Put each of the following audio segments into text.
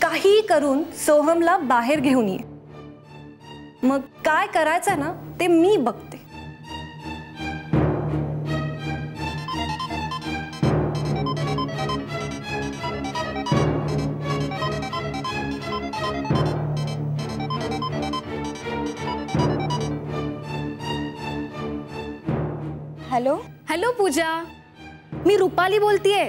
काही करून सोहमला बाहेर घेऊन ये, मग काय करायचं ना ते मी बघते। हेलो हेलो पूजा, मी रुपाली बोलतीये।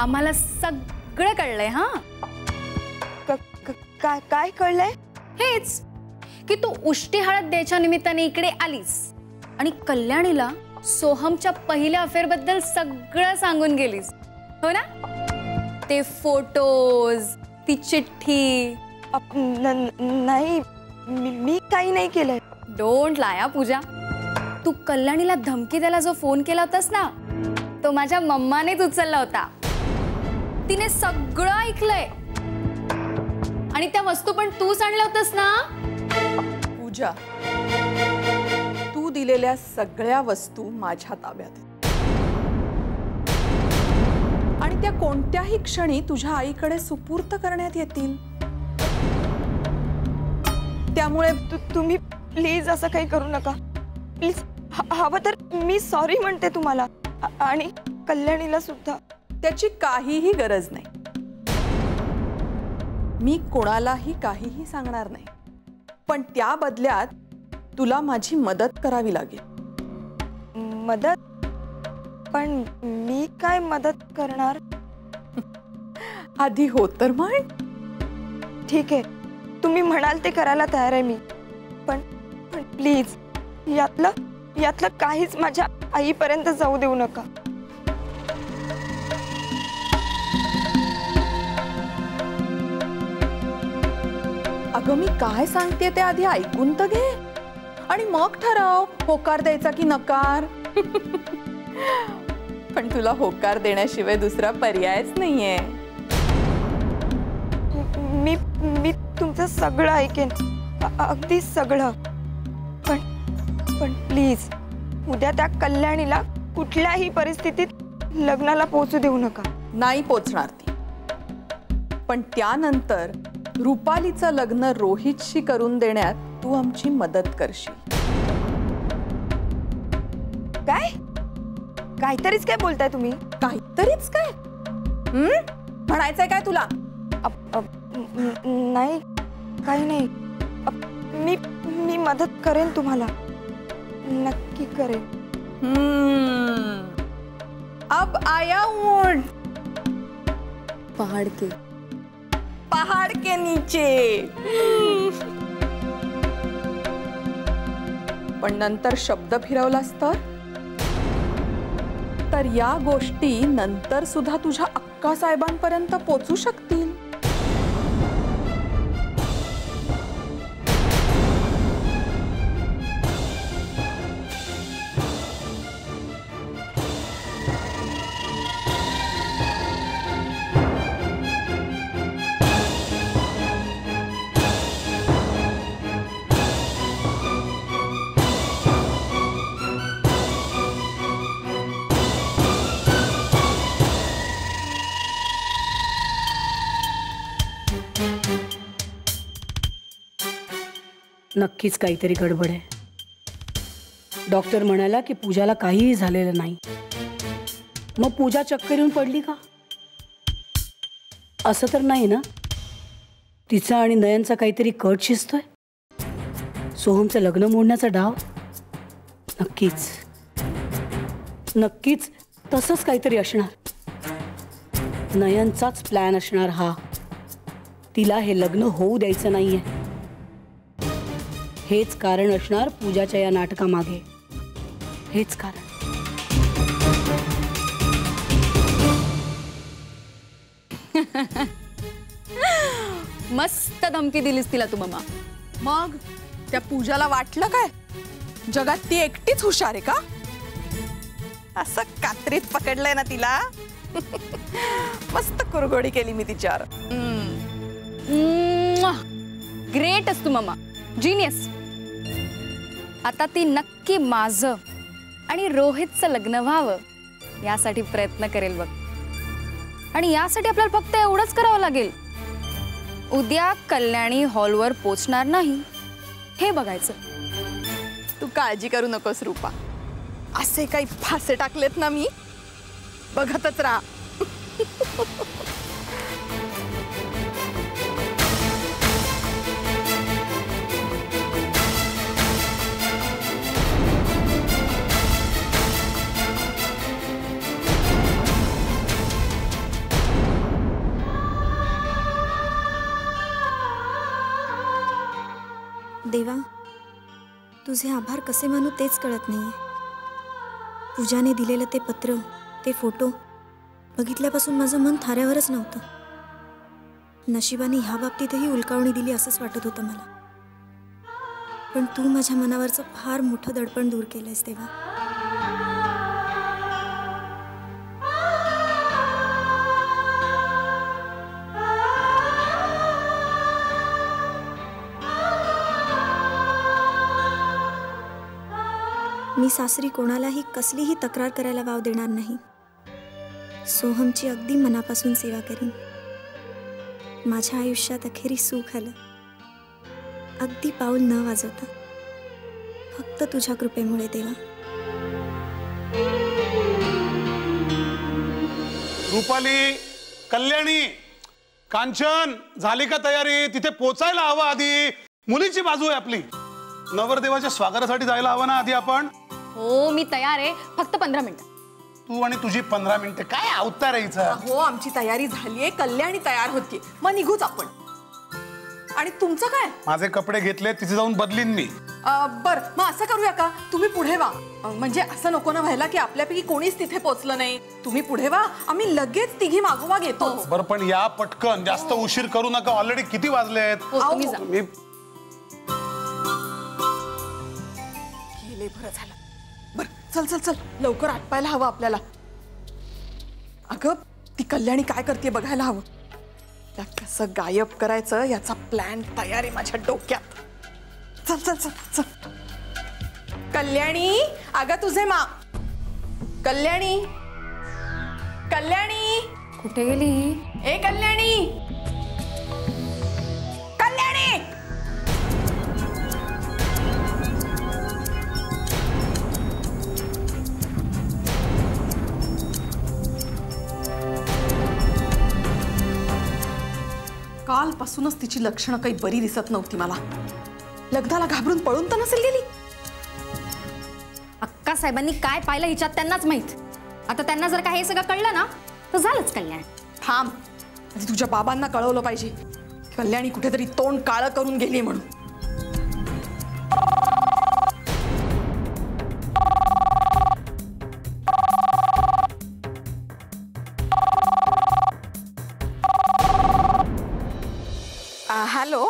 आम्हाला सगळं कळलंय। हाँ, काय कळलंय? हेच की तू उष्टी हळद द्यायच्या निमित्ताने इकडे आलीस आणि कल्याणीला सोहमच्या पहिल्या अफेअर बद्दल सगळं सांगून गेलीस, हो ना? ते फोटोज, ती चिठ्ठी। नाही, मी काही नाही केलं। डोंट लाया पूजा, तू कल्याणीला धमकी द्यायला जो फोन केला होतास ना, तो माझ्या मम्मानेच उचलला होता। तिने सगळं ऐकलंय आणि त्या वस्तू पण तूच आणल्या होतास ना। पूजा, तू दिलेल्या सगळ्या वस्तू माझ्या ताब्यात आणि त्या कोणत्याही क्षणी तुझ्या आईकडे सुपूर्त करण्यात येतील, त्यामुळे तुम्ही प्लीज असं काही करू नका। प्लीज हवं तर मी सॉरी म्हणते तुम्हाला आणि कल्याणीला सुद्धा। त्याची काहीही गरज नाही, मी कोणालाही काहीही सांगणार नाही, पण त्या बदल्यात तुला माझी मदत करावी लागेल। मदत? पण मी काय मदत करणार? आधी हो तर म्हण। ठीक आहे, तुम्ही म्हणाल ते करायला तयार आहे मी, पण प्लीज यातलं काहीच माझ्या आईपर्यंत जाऊ देऊ नका। अगं, मी काय सांगते ते आधी ऐकून तर घे आणि मग ठराव होकार द्यायचा की नकार। पण तुला होकार देण्याशिवाय दुसरा पर्यायच नाहीये। मी मी तुमचं सगळं ऐकेन, अगदी सगळं, पण प्लीज उद्या त्या कल्याणीला कुठल्याही परिस्थितीत लग्नाला पोहोचू देऊ नका। नाही पोहोचणार ती, पण त्यानंतर रुपालीचं लग्न रोहितशी करून देण्यात तू आमची मदत करशील। काय काहीतरीच काय बोलताय तुम्ही? काहीतरीच काय म्हणायचंय काय तुला? नाही, काही नाही। मी मदत करेन तुम्हाला, नक्की करें। अब आया ऊंट पहाड़ के नीचे। पण नंतर शब्द फिरवलास तर या गोष्टी नंतर सुद्धा तुझ्या अक्का साहेबांपर्यंत पोहोचू शकतील। नक्कीच काहीतरी गडबड आहे। डॉक्टर म्हणाला की पूजाला काहीही झालेलं नाही, मग पूजा चक्कर येऊन पडली का? असं तर नाही ना? तिचा आणि नयनचा काहीतरी कट शिजतोय। सोहमचं लग्न मोडण्याचा डाव नक्कीच नक्कीच तसंच काहीतरी असणार। नयनचाच प्लॅन असणार हा। तिला हे लग्न होऊ द्यायचं नाहीये, हेच कारण असणार पूजाच्या या नाटकामागे, हेच कारण। मस्त धमकी दिलीस तिला तू मम्मा। मग त्या पूजाला वाटलं काय जगात ती एकटीच हुशार आहे का? असं कात्रीत पकडलंय ना तिला। मस्त कुरघोडी केली मी तिच्यावर। ग्रेट असतो मम्मा, जीनियस। आता ती नक्की माझं आणि रोहितचं लग्न व्हावं यासाठी प्रयत्न करेल बघ। आणि यासाठी आपल्याला फक्त एवढंच करावं लागेल, उद्या कल्याणी हॉलवर पोहोचणार नाही हे बघायचं। तू काळजी करू नकोस रूपा, असे काही फासे टाकलेत ना मी, बघतच राहा। देवा, तुझे आभार कसे मानू तेच कळत नाहीये। पूजाने दिलेलं ते पत्र, ते फोटो बघितल्यापासून माझं मन थाऱ्यावरच नव्हतं। नशिबाने ह्या बाबतीतही उलकावणी दिली असंच वाटत होतं मला, पण तू माझ्या मनावरचं फार मोठं दडपण दूर केलंयस देवा। मी सासरी कोणालाही कसलीही तक्रार करायला वाव देणार नाही। सोहमची अगदी मनापासून सेवा करीन। माझ्या आयुष्यात अखेरी सुख आलं, अगदी पाऊल न वाजवता, फक्त तुझ्या कृपेमुळे देवा। रूपाली, कल्याणी, कांचन, झाली का तयारी? तिथे पोचायला हवा आधी, मुलीची बाजू आहे आपली। नवरदेवाच्या स्वागतासाठी जायला हवा ना आधी आपण। हो मी तयार आहे, फक्त 15 मिनिटं। तू आणि तुझी 15 मिनिटं काय अवतार आहे इथं? हो आमची तयारी झाली आहे, कल्याणी तयार होती, मग निघूच आपण। आणि तुमचं काय? माझे कपडे घेतले, तिथे जाऊन बदलीन मी। बर मग असं करूया का, तुम्ही पुढे वा, म्हणजे असं नको ना व्हायला की आपल्यापैकी कोणीच तिथे पोहोचलं नाही। तुम्ही पुढे वा, आम्ही लगेच तिघी मागोवा घेतो। बरं पण या पटकन, जास्त उशीर करू नका, ऑलरेडी किती वाजलेत। बर चल चल चल, लवकर आटपायला हवं आपल्याला। अगं ती कल्याणी काय करते बघायला हवं, त्या कसं गायब करायचं याचा प्लॅन तयार आहे माझ्या डोक्यात। चल चल चल चल। कल्याणी, अगं तुझे मा, कल्याणी, कल्याणी कुठे गेली? ए कल्याणी, कल्याणी कालपासूनच तिची लक्षणं काही बरी दिसत नव्हती मला। लग्नाला घाबरून पळून तर नसेल गेली? अक्का साहेबांनी काय पाहिलं हिच्यात त्यांनाच माहित। आता त्यांना जर का हे सगळं कळलं ना तर झालंच कल्याण। थांब, आधी तुझ्या बाबांना कळवलं पाहिजे, कल्याणी कुठेतरी तोंड काळं करून गेली म्हणून। हॅलो,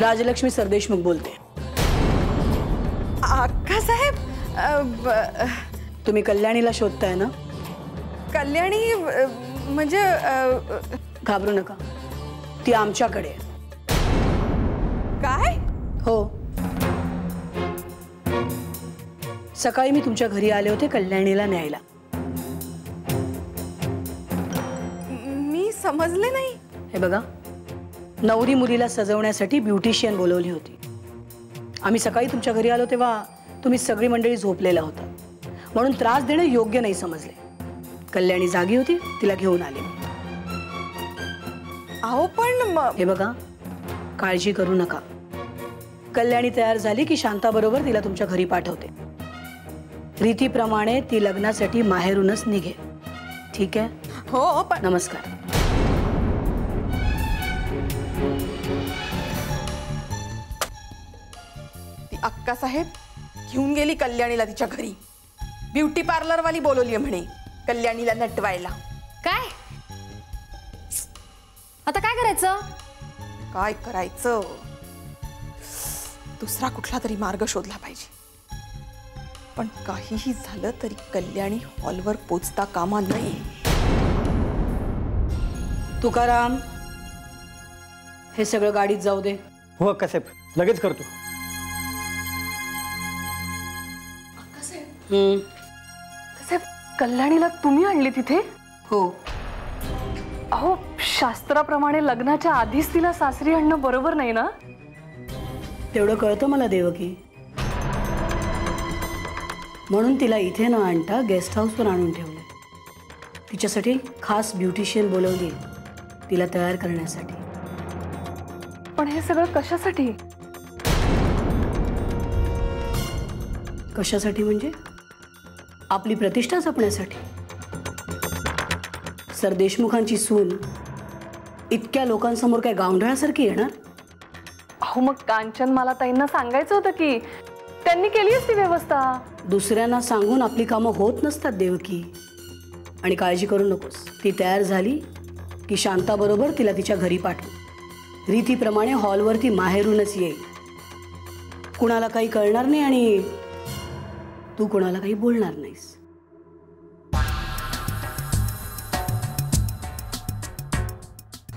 राजलक्ष्मी सरदेशमुख बोलते। अक्का साहेब, तुम्ही कल्याणीला शोधताय ना? कल्याणी म्हणजे? घाबरू नका, ती आमच्याकडे आहे। काय? हो, सकाळी मी तुमच्या घरी आले होते कल्याणीला न्यायला। मी समजले नाही। हे बघा, नवरी मुलीला सजवण्यासाठी ब्युटिशियन बोलवली होती। आम्ही सकाळी तुमच्या घरी आलो तेव्हा तुम्ही सगळी मंडळी झोपलेला होता, म्हणून त्रास देणं योग्य नाही समजले। कल्याणी जागी होती, तिला घेऊन आले। अहो पण हे बघा, काळजी करू नका, कल्याणी तयार झाली की शांताबरोबर तिला तुमच्या घरी पाठवते। रीतीप्रमाणे ती लग्नासाठी माहेरूनच निघे, ठीक आहे? हो पण नमस्कार। अक्का साहेब घेऊन गेली कल्याणीला तिच्या घरी, ब्युटी पार्लर वाली बोलवली म्हणे कल्याणीला नटवायला। काय आता काय करायचं? काय करायचं, दुसरा कुठला तरी मार्ग शोधला पाहिजे। पण काहीही झालं तरी कल्याणी हॉलवर पोचता कामा नाही। तुकाराम, हे सगळं गाडीत जाऊ दे। हो अक्का साहेब, लगेच करतो। साहेब, कल्याणीला तुम्ही आणली तिथे? हो अहो, शास्त्राप्रमाणे लग्नाच्या आधीच तिला सासरी आणणं बरोबर नाही ना? तेवढं कळतं मला देवकी, म्हणून तिला इथे न आणता गेस्ट हाऊसवर आणून ठेवलं. तिच्यासाठी खास ब्युटिशियन बोलवली तिला तयार करण्यासाठी. पण हे सगळं कशासाठी? कशासाठी म्हणजे आपली प्रतिष्ठा जपण्यासाठी. सरदेशमुखांची सून इतक्या लोकांसमोर काय गावंढळासारखी येणार? अहो मग कांचन मला ताईंना सांगायचं होतं की त्यांनी केली असती व्यवस्था. दुसऱ्यांना सांगून आपली कामं होत नसतात देवकी, आणि काळजी करू नकोस. ती तयार झाली की शांताबरोबर तिला तिच्या घरी पाठवू. रीतीप्रमाणे हॉलवरती माहेरूनच येईल. कुणाला काही कळणार नाही आणि तू कुणाला काही बोलणार नाहीस.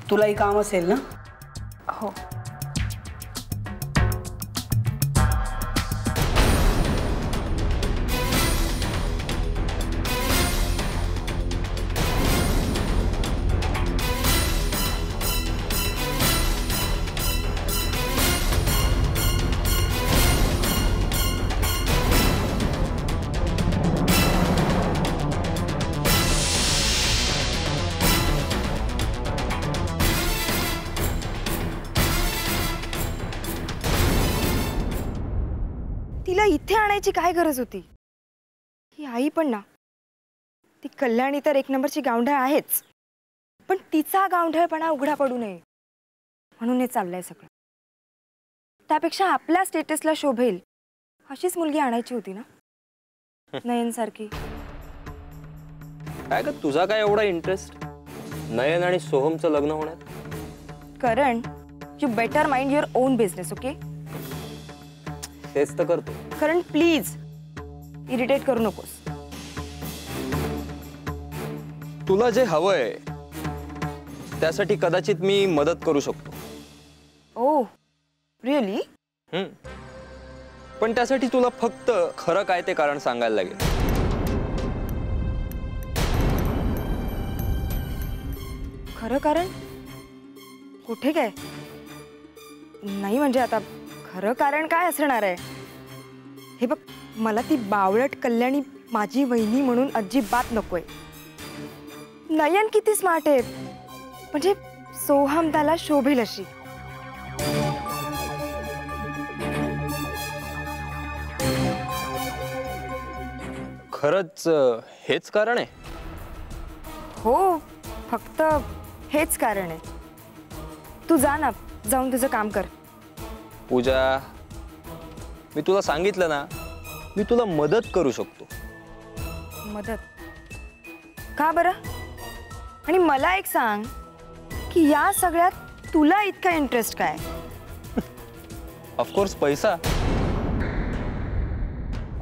तुलाही काम असेल ना? हो. इथे आणायची काय गरज होती? ही आई पण ना, ती कल्याणी तर एक नंबरची गावंढळ आहेच, पण तिचा गावंढळपणा उघडा पडू नये म्हणून हे चाललंय सगळं. त्यापेक्षा आपल्या स्टेटसला शोभेल अशीच मुलगी आणायची होती ना, नयन सारखी. काय ग तुझा काय एवढा इंटरेस्ट नयन आणि सोहमचं लग्न होण्यात? कारण you better mind your own business. Okay तेच तर करतो. कारण प्लीज इरिटेट करू नकोस. तुला जे हवंय त्यासाठी कदाचित मी मदत करू शकतो. Oh really? पण त्यासाठी तुला फक्त खरं काय ते कारण सांगायला लागेल. खरं कारण कुठे काय? नाही म्हणजे आता खरं कारण काय असणार आहे? हे बघ, मला ती बावळट कल्याणी माझी वहिनी म्हणून अजिबात नकोय. नयन किती स्मार्ट आहे, म्हणजे सोहम त्याला शोभेल अशी. खरंच हेच कारण आहे? हो, फक्त हेच कारण आहे. तू जा ना, जाऊन तुझं काम कर. पूजा, मी तुला सांगितलं ना, मी तुला मदत करू शकतो. मदत का बरं? आणि मला एक सांग की या सगळ्यात तुला इतका इंटरेस्ट काय? ऑफकोर्स पैसा.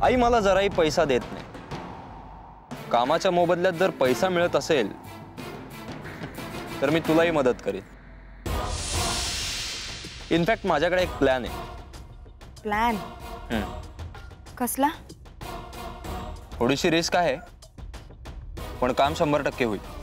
आई मला जराही पैसा देत नाही. कामाच्या मोबदल्यात जर पैसा मिळत असेल तर मी तुलाही मदत करेन. इनफॅक्ट माझ्याकडे एक प्लॅन आहे. प्लॅन? कसला? थोडीशी रिस्क आहे, पण काम 100% होईल.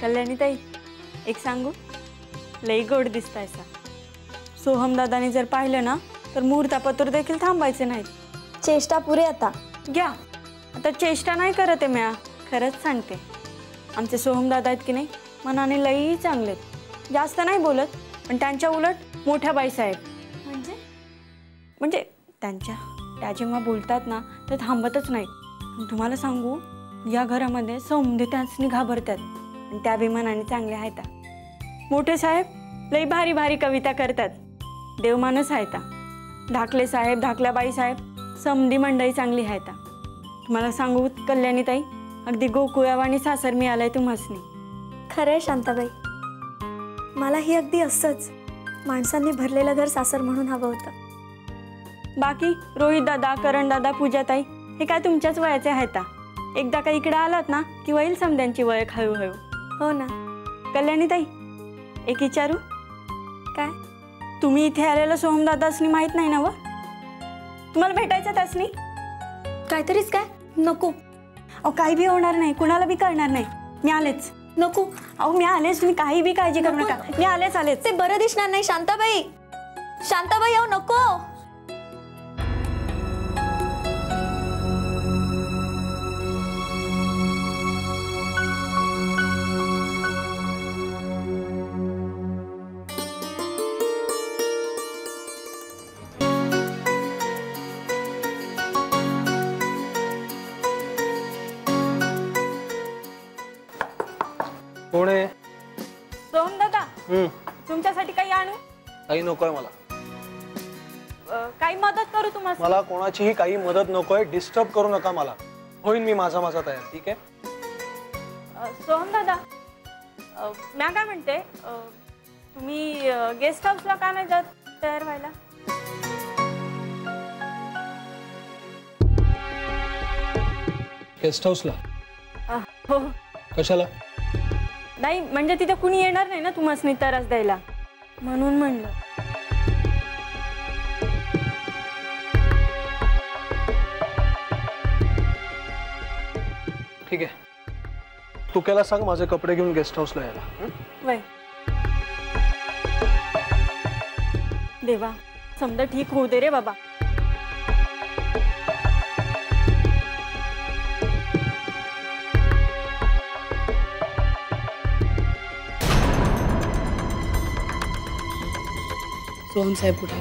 कल्याणी ताई, एक सांगू, लई गोड दिसतायसा. सोहम दादानी जर पाहिलं ना तर मुहूर्तापत्र देखील थांबायचे नाहीत. चेष्टा पुरे आता. घ्या, आता चेष्टा नाही करत आहे म्या, खरंच सांगते. आमचे सोहम दादा आहेत की नाही, मनाने लई चांगले. जास्त नाही बोलत, पण त्यांच्या उलट मोठ्या बाईसाहेब म्हणजे त्या जेव्हा बोलतात ना तर थांबतच नाहीत. तुम्हाला सांगू, या घरामध्ये सौम्य त्यांनी घाबरतात. त्या विमानाने चांगले आहेत. मोठे साहेब लई भारी भारी कविता करतात. देवमानस आहेत. धाकले साहेब, धाकल्याबाई साहेब समधी मंडळी चांगली आहे ता। तुम्हाला सांगू कल्याणी ताई, अगदी गोकुळावाणी सासर मिळालंय तुम्हासनी। खरंय शांताबाई, मला ही अगदी असंच माणसांनी भरलेलं घर सासर म्हणून हवं होतं। बाकी रोहित दादा, करण दादा, पूजा ताई हे काय तुमच्याच वयाचे आहेत। एकदा का इकडे आलात ना की होईल समध्यांची वळख हळूहळू। हो ना कल्याणी ताई, एक विचारू काय? तुम्ही इथे आलेला सोहम दादासनी माहित नाही ना व? तुम्हाला भेटायचं असनी काहीतरीच काय? नको अहो, काही भी होणार नाही, कुणाला भी करणार नाही। मी आलेच। नको अहो मी आलेच, तुम्ही काही भी काळजी करू नका, मी आलेच आलेच। ते बरं दिसणार नाही शांताबाई, शांताबाई अहो नको। कोण आहे? सोहम दादा। तुमच्यासाठी काही आणू? काही नकोय मला। काही मदत करू तुम्हाला? मला कोणाचीही काही मदत नकोय, डिस्टर्ब करू नका मला। होईन मी माझा माझा तयार, ठीक आहे? सोहम दादा मी काय म्हणते, तुम्ही गेस्ट हाऊसला का नाही जात तयार व्हायला? गेस्ट हाऊसला? हो। कशाला? नाही म्हणजे तिथे कुणी येणार नाही ना तुम्हाला त्रास द्यायला म्हणून म्हणलं। ठीक आहे, तू केला सांग माझे कपडे घेऊन गेस्ट हाऊसला यायला। वय देवा, समजा ठीक होऊ दे रे बाबा। सोहम साहेब कुठे?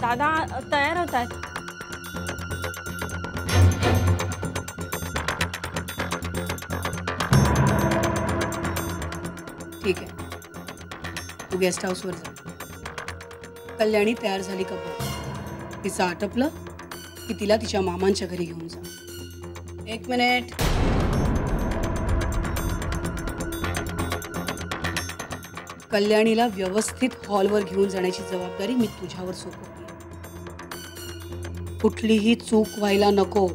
दादा तयार होत आहेत। ठीक आहे, तू गेस्ट हाऊसवर जा। कल्याणी तयार झाली का बघ, तिचं आटपलं की तिला तिच्या मामांच्या घरी घेऊन जा। एक मिनिट, कल्याणीला व्यवस्थित हॉलवर घेऊन जाण्याची जबाबदारी मी तुझ्यावर सोपवली। कुठलीही चूक व्हायला नको,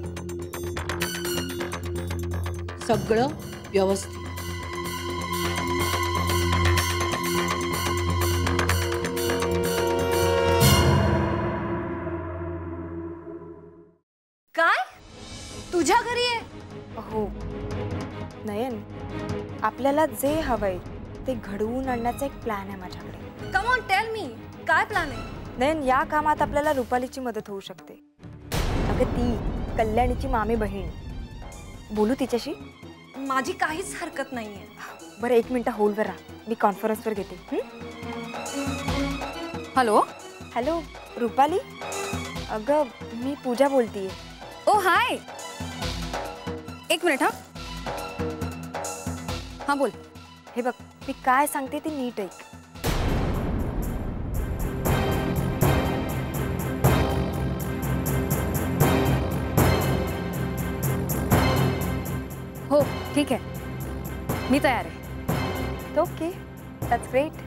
सगळं व्यवस्थित। आपल्याला जे हवंय ते घडवून आणण्याचा एक प्लॅन आहे माझ्याकडे। कम ऑन टेल मी, काय प्लॅन आहे? नयन, या कामात आपल्याला रुपालीची मदत होऊ शकते। अगं ती कल्याणीची मामी बहीण, बोलू तिच्याशी? माझी काहीच हरकत नाही आहे। बरं एक मिनिट होल्डवर राहा, मी कॉन्फरन्सवर घेते। हॅलो हॅलो रुपाली, अगं मी पूजा बोलतेय। ओ हाय, एक मिनिट हा। हाँ बोल। हे बघ मी काय सांगते ते नीट ऐक। हो ठीक आहे, मी तयार आहे। Okay, that's great.